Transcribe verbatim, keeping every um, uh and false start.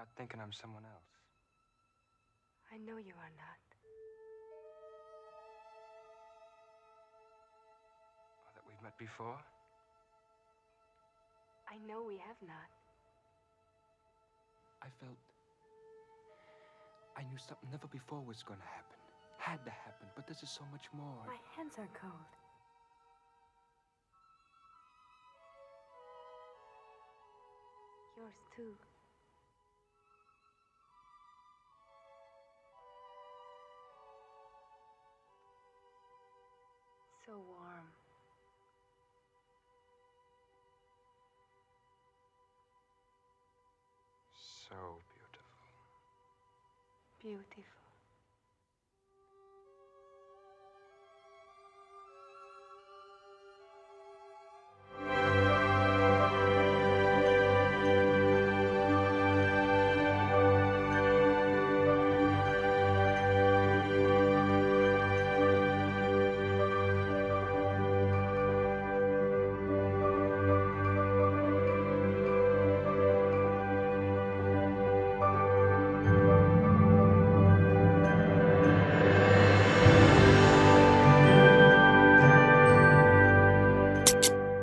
Not thinking I'm someone else. I know you are not. Or that we've met before? I know we have not. I felt... I knew something never before was going to happen. Had to happen, but this is so much more. My hands are cold. Yours, too. So warm. So beautiful. Beautiful.